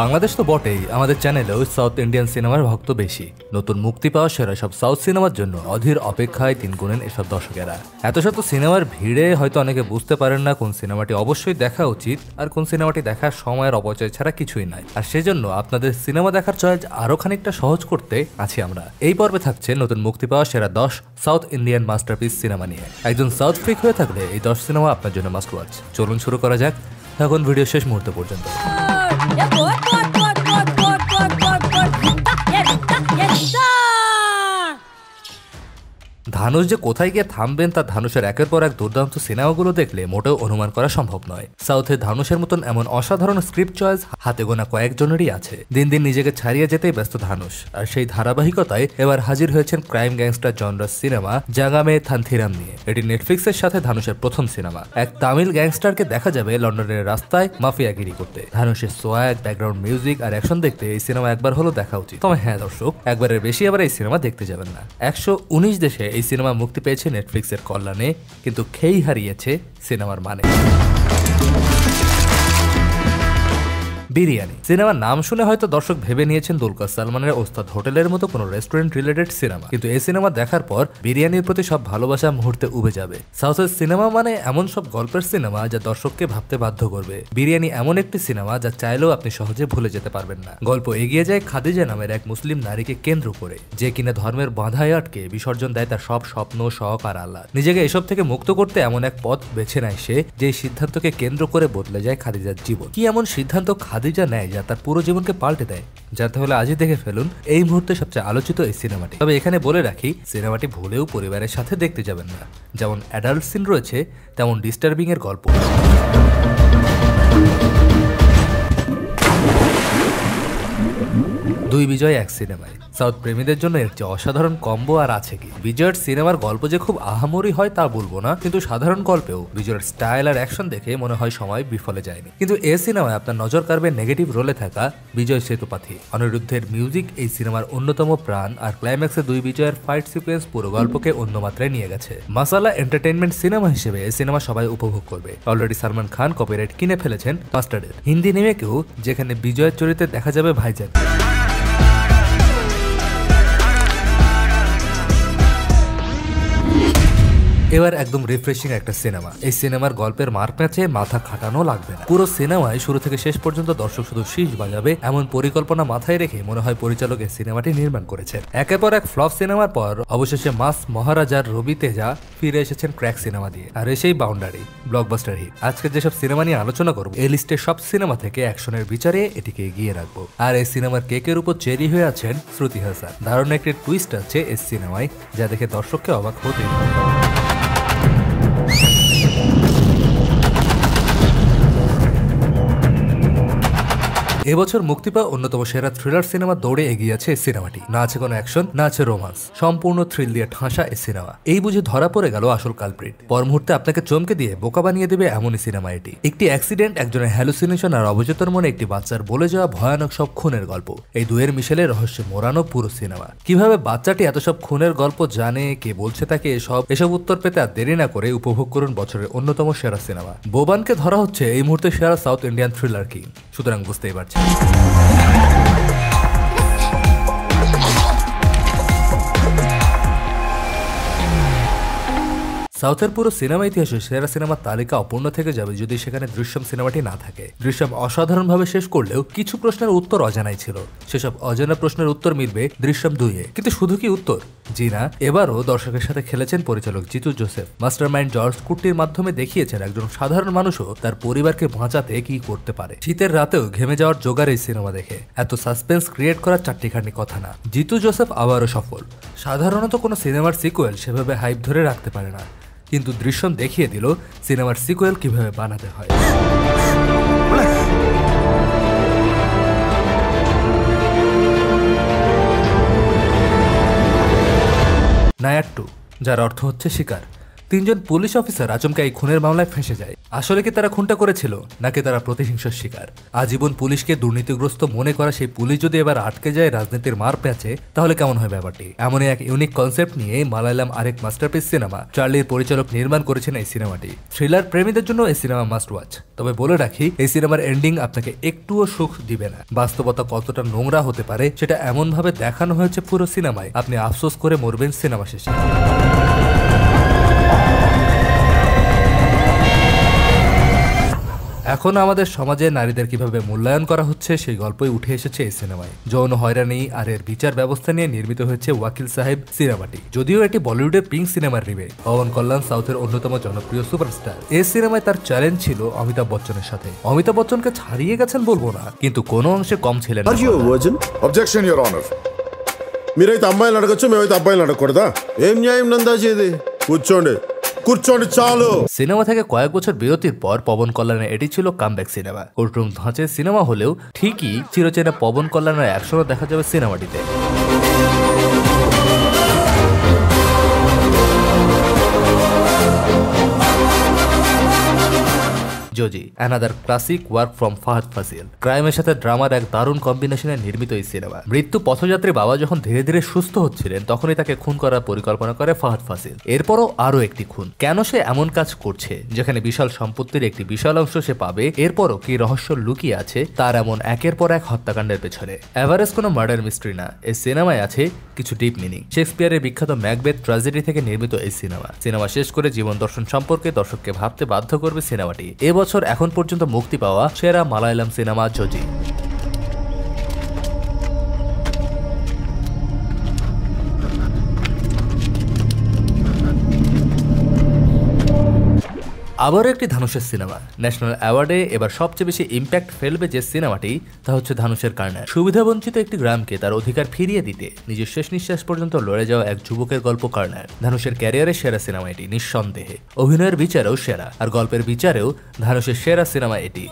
বাংলাদেশ তো বটেই, আমাদের চ্যানেলেও সাউথ ইন্ডিয়ান সিনেমার ভক্ত বেশি। নতুন মুক্তি পাওয়া সেরা সব সাউথ সিনেমার জন্য অধীর অপেক্ষায় তিন গুণেন এসব দর্শকেরা। এত শত সিনেমার ভিড়ে হয়তো অনেকে বুঝতে পারেন না কোন সিনেমাটি অবশ্যই দেখা উচিত আর কোন সিনেমাটি দেখার সময়ের অপচয় ছাড়া কিছুই নাই। আর সেজন্য আপনাদের সিনেমা দেখার চয়েস আরও খানিকটা সহজ করতে আছি আমরা। এই পর্বে থাকছে নতুন মুক্তি পাওয়া সেরা 10 সাউথ ইন্ডিয়ান মাস্টারপিস সিনেমা নিয়ে। একজন সাউথ ফ্রিক হয়ে থাকলে এই 10 সিনেমা আপনার জন্য মাস্ট ওয়াচ। চলুন শুরু করা যাক, থাকুন ভিডিও শেষ মুহূর্ত পর্যন্ত। ধানুষ যে কোথায় গিয়ে থামবেন তা ধানুষের একের পর এক দুর্দান্ত সিনেমাগুলো দেখলে মোটেও অনুমান করা সম্ভব নয়। সাউথে ধানুষের মতন এমন অসাধারণ স্ক্রিপ্ট চয়েস হাতে গোনা কয়েকজনেরই আছে। দিন দিন নিজেকে ছাড়িয়ে যেতেই ব্যস্ত ধানুষ, আর সেই ধারাবাহিকতায় এবার হাজির হয়েছেন ক্রাইম গ্যাংস্টার জনরাজ সিনেমা জাগামে থানথিরাম নিয়ে। এটি নেটফ্লিক্সের সাথে ধানুষের প্রথম সিনেমা। এক তামিল গ্যাংস্টারকে দেখা যাবে লন্ডনের রাস্তায় মাফিয়াগিরি করতে। ধানুষের সোয়াগ, ব্যাকগ্রাউন্ড মিউজিক আর অ্যাকশন দেখতে এই সিনেমা একবার হলো দেখা উচিত। তবে হ্যাঁ দর্শক, একবারের বেশি আবার এই সিনেমা দেখতে যাবেন না। 119 দেশে এই সিনেমা মুক্তি পেয়েছে নেটফ্লিক্সের কল্যাণে, কিন্তু খেই হারিয়েছে সিনেমার মানে। বিরিয়ানি সিনেমার নাম শুনে হয়তো দর্শক ভেবে নিয়েছেন দুলকার সালমানের ওস্তাদ হোটেলের মতো কোনো রেস্টুরেন্ট রিলেটেড সিনেমা, কিন্তু এই সিনেমা দেখার পর বিরিয়ানির প্রতি সব ভালোবাসা মুহূর্তে উবে যাবে। সাউথের সিনেমা মানে এমন সব গল্পের সিনেমা যা দর্শককে ভাবতে বাধ্য করবে। বিরিয়ানি এমন একটি সিনেমা যা চাইলেও আপনি সহজে ভুলে যেতে পারবেন না। গল্প এগিয়ে যায় খাদিজা নামের এক মুসলিম নারীকে কেন্দ্র করে, যে কিনা ধর্মের বাঁধায় আটকে বিসর্জন দেয় তার সব স্বপ্ন, শখ আর আল্লাহ। নিজেকে এসব থেকে মুক্ত করতে এমন এক পথ বেছে নেয় সে, যে সিদ্ধান্তকে কেন্দ্র করে বদলে যায় খাদিজার জীবন। কি এমন সিদ্ধান্ত খাদিজা নেয় যা তার পুরো জীবনকে পাল্টে দেয়? যাতে হলে আজই দেখে ফেলুন এই মুহূর্তে সবচেয়ে আলোচিত এই সিনেমাটি। তবে এখানে বলে রাখি, সিনেমাটি ভুলেও পরিবারের সাথে দেখতে যাবেন না। যেমন অ্যাডাল্ট সিন রয়েছে, তেমন ডিস্টার্বিং এর গল্প। দুই বিজয় এক সিনেমায় সাউথ প্রেমীদের জন্য একটি অসাধারণ কম্বো আর আছে কি। বিজয়ের সিনেমার গল্প যে খুব আহামরি হয় তা বলবো না, কিন্তু সাধারণ গল্পেও বিজয়ের স্টাইল আর অ্যাকশন দেখে মনে হয় সময় বিফলে যায়নি। কিন্তু এ সিনেমায় আপনার নজর কাড়বে নেগেটিভ রোলে থাকা বিজয় সেতুপথী। অনিরুদ্ধের মিউজিক এই সিনেমার অন্যতম প্রাণ, আর ক্লাইম্যাক্সে দুই বিজয়ের ফাইট সিকোয়েন্স পুরো গল্পকে অন্য মাত্রায় নিয়ে গেছে। মাসালা এন্টারটেনমেন্ট সিনেমা হিসেবে এই সিনেমা সবাই উপভোগ করবে। অলরেডি সালমান খান কপিরাইট কিনে ফেলেছেন মাস্টারের হিন্দি নেমেকেও, যেখানে বিজয়ের চরিত্রে দেখা যাবে ভাইজান। এবার একদম রিফ্রেশিং একটা সিনেমা। এই সিনেমার গল্পের মারপ্যাঁচে মাথা খাটানো লাগবে না। পুরো সিনেমায় শুরু থেকে শেষ পর্যন্ত দর্শক শুধু শীষ বাজাবে এমন পরিকল্পনা মাথায় রেখে মনে হয় পরিচালক এই সিনেমাটি নির্মাণ করেছেন। একের পর এক ফ্লপ সিনেমার পর অবশেষে মাস মহারাজার রবি তেজা ফিরে এসেছেন ক্র্যাক সিনেমা দিয়ে, আর সেই বাউন্ডারি ব্লকবাস্টার হিট। আজকে যেসব সিনেমা নিয়ে আলোচনা করব এই লিস্টের সব সিনেমা থেকে অ্যাকশনের বিচারে এটিকে এগিয়ে রাখবো। আর এই সিনেমার কেকের উপর চেরি হয়ে আছেন শ্রুতি হাসান। দারুণ একটি টুইস্ট আছে এই সিনেমায় যা দেখে দর্শককে অবাক হতে হবে। এবছর মুক্তি পাওয়া অন্যতম সেরা থ্রিলার সিনেমা দৌড়ে এগিয়ে আছে এই সিনেমাটি। না আছে কোনো অ্যাকশন, না আছে রোমান্স, সম্পূর্ণ থ্রিল দিয়ে ঠাঁসা এই সিনেমা। এই বুঝে ধরা পড়ে গেল আসল কালপ্রিট। পর মুহূর্তে আপনাকে চমকে দিয়ে বোকা বানিয়ে দেবে এমনই সিনেমা এটি। একটি অ্যাক্সিডেন্ট, একজনের হ্যালুসিনেশন আর অবচেতন মনে একটি বাচ্চার বলে যাওয়া ভয়ানক সব খুনের গল্প। এই দুয়ের মিশেলে রহস্যে মোড়ানো পুরো সিনেমা। কিভাবে বাচ্চাটি এত সব খুনের গল্প জানে, কে বলছে তাকে এসব উত্তর পেতে আর দেরি না করে উপভোগ করুন বছরের অন্যতম সেরা সিনেমা। বোবানকে ধরা হচ্ছে এই মুহূর্তে সেরা সাউথ ইন্ডিয়ান থ্রিলার কিং, সুতরাং বুঝতেই পারছি। সাউথের পুরো সিনেমা ইতিহাসে সেরা সিনেমার তালিকা অপূর্ণ থেকে যাবে যদি সেখানে দৃশ্যম সিনেমাটি না থাকে। দৃশ্যম অসাধারণভাবে শেষ করলেও কিছু প্রশ্নের উত্তর অজানাই ছিল। সেসব অজানা প্রশ্নের উত্তর মিলবে দৃশ্যম 2-এ। কিন্তু শুধু কি উত্তর? জি না, এবারও দর্শকের সাথে খেলেছেন পরিচালক জিতু জোসেফ। মাস্টারমাইন্ড জর্জ কুট্টির মাধ্যমে দেখিয়েছেন একজন সাধারণ মানুষও তার পরিবারকে বাঁচাতে কি করতে পারে। শীতের রাতেও ঘেমে যাওয়ার জোগাড় এই সিনেমা দেখে। এত সাসপেন্স ক্রিয়েট করার চারটিখানি কথা না। জিতু জোসেফ আবারও সফল। সাধারণত কোনো সিনেমার সিকুয়েল সেভাবে হাইপ ধরে রাখতে পারে না, কিন্তু দৃশ্যম দেখিয়ে দিল সিনেমার সিকুয়েল কিভাবে বানাতে হয়। নায়ার 2, যার অর্থ হচ্ছে শিকার। তিনজন পুলিশ অফিসার আচমকা এই খুনের মামলায় ফেঁসে যায়। আসলে কি তারা খুনটা করেছিল নাকি তারা প্রতিহিংসার শিকার? আজীবন পুলিশকে দুর্নীতিগ্রস্ত মনে করা সেই পুলিশ যদি এবার আটকে যায় রাজনীতির মার প্যাচে, তাহলে কেমন হয় ব্যাপারটি? এমনই এক ইউনিক কনসেপ্ট নিয়ে মালায়ালাম আরেক মাস্টারপিস সিনেমা চার্লির পরিচালক নির্মাণ করেছেন এই সিনেমাটি। থ্রিলার প্রেমীদের জন্য এই সিনেমা মাস্ট ওয়াচ। তবে বলে রাখি, এই সিনেমার এন্ডিং আপনাকে একটুও সুখ দিবে না। বাস্তবতা কতটা নোংরা হতে পারে সেটা এমন ভাবে দেখানো হয়েছে পুরো সিনেমায়, আপনি আফসোস করে মরবেন সিনেমা শেষে। এখন আমাদের সমাজে নারীদের কিভাবে মূল্যায়ন করা হচ্ছে সেই গল্পই উঠে এসেছে এই সিনেমায়। যৌন হয়রানি আর এর বিচার ব্যবস্থা নিয়ে নির্মিত হয়েছে ওয়াকিল সাহেব সিনেমাটি। যদিও এটি বলিউডের পিঙ্ক সিনেমার রিমেক। পবন কল্যাণ সাউথের অন্যতম জনপ্রিয় সুপারস্টার। এই সিনেমায় তার চ্যালেঞ্জ ছিল অমিতাভ বচ্চনের সাথে। অমিতাভ বচ্চনকে ছাড়িয়ে গেছেন বলবো না, কিন্তু কোনো অংশে কম ছিলেন। మీరైతే అమ్మాయిలు అడగచ్చు, మేమైతే అబ్బాయిలు అడగకూడదా? ఏం న్యాయం నందాజీ ఇది? కూర్చోండి কুরচোনে চালো। সিনেমা থেকে কয়েক বছর বিরতির পর পবন কল্যাণের এটি ছিল কামব্যাক সিনেমা। কোর্টরুম ধাঁচে সিনেমা হলেও ঠিকই চিরচেনা পবন কল্যাণের অ্যাকশনও দেখা যাবে সিনেমাটিতে। Joji another classic work from Fahadh Faasil. ক্রাইমের সাথে ড্রামার এক দারুণ কম্বিনেশনে নির্মিত এই সিনেমা। মৃত্যু পথযাত্রী বাবা যখন ধীরে ধীরে সুস্থ হচ্ছিলেন তখনই তাকে খুন করার পরিকল্পনা করে ফাহাদ ফাসিল। এরপরও আরও একটি খুন। কেন সে এমন কাজ করছে? যেখানে বিশাল সম্পত্তির একটি বিশাল অংশ সে পাবে, এরপরও কি রহস্য লুকিয়ে আছে তার এমন একের পর এক হত্যাকাণ্ডের পেছনে? এভারেজ কোনো মার্ডার মিস্ট্রি না, এই সিনেমায় আছে কিছু ডিপ মিনিং। শেক্সপিয়ারের বিখ্যাত ম্যাকবেথ ট্র্যাজেডি থেকে নির্মিত এই সিনেমা। সিনেমা শেষ করে জীবন দর্শন সম্পর্কে দর্শককে ভাবতে বাধ্য করবে সিনেমাটি। বছর এখন পর্যন্ত মুক্তি পাওয়া সেরা মালায়ালাম সিনেমা জজি। আবারও একটি ধানুষের সিনেমা। ন্যাশনাল অ্যাওয়ার্ডে এবার সবচেয়ে বেশি ইম্প্যাক্ট ফেলবে যে সিনেমাটি, তা হচ্ছে ধানুষের কার্নার। সুবিধাবঞ্চিত একটি গ্রামকে তার অধিকার ফিরিয়ে দিতে নিজের শেষ নিঃশ্বাস পর্যন্ত লড়ে যাওয়া এক যুবকের গল্প কার্নার। ধানুষের ক্যারিয়ারের সেরা সিনেমা এটি নিঃসন্দেহে। অভিনয়ের বিচারেও সেরা, আর গল্পের বিচারেও ধানুষের সেরা সিনেমা এটি।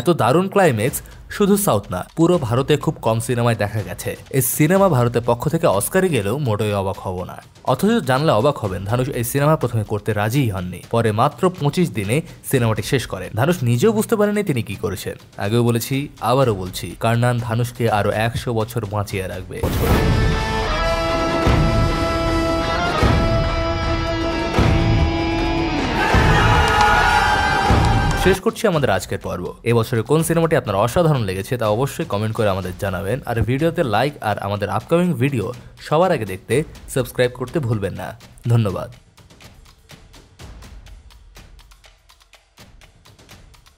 এত দারুণ ক্লাইম্যাক্স শুধু সাউথ না, পুরো ভারতে খুব কম সিনেমায় দেখা গেছে। এই সিনেমা ভারতের পক্ষ থেকে অস্কারে গেলেও মোটেই অবাক হব না। অথচ জানলে অবাক হবেন, ধানুষ এই সিনেমা প্রথমে করতে রাজিই হননি। পরে মাত্র 25 দিনে সিনেমাটি শেষ করেন। ধানুষ নিজেও বুঝতে পারেনি তিনি কি করেছেন। আগেও বলেছি, আবারও বলছি, কার্নান ধানুষকে আরো 100 বছর বাঁচিয়ে রাখবে। শেষ করছি আমাদের আজকের পর্ব। এবছরে কোন সিনেমাটি আপনার অসাধারণ লেগেছে তা অবশ্যই কমেন্ট করে আমাদের জানাবেন। আর ভিডিওতে লাইক আর আমাদের আপকামিং ভিডিও সবার আগে দেখতে সাবস্ক্রাইব করতে ভুলবেন না। ধন্যবাদ।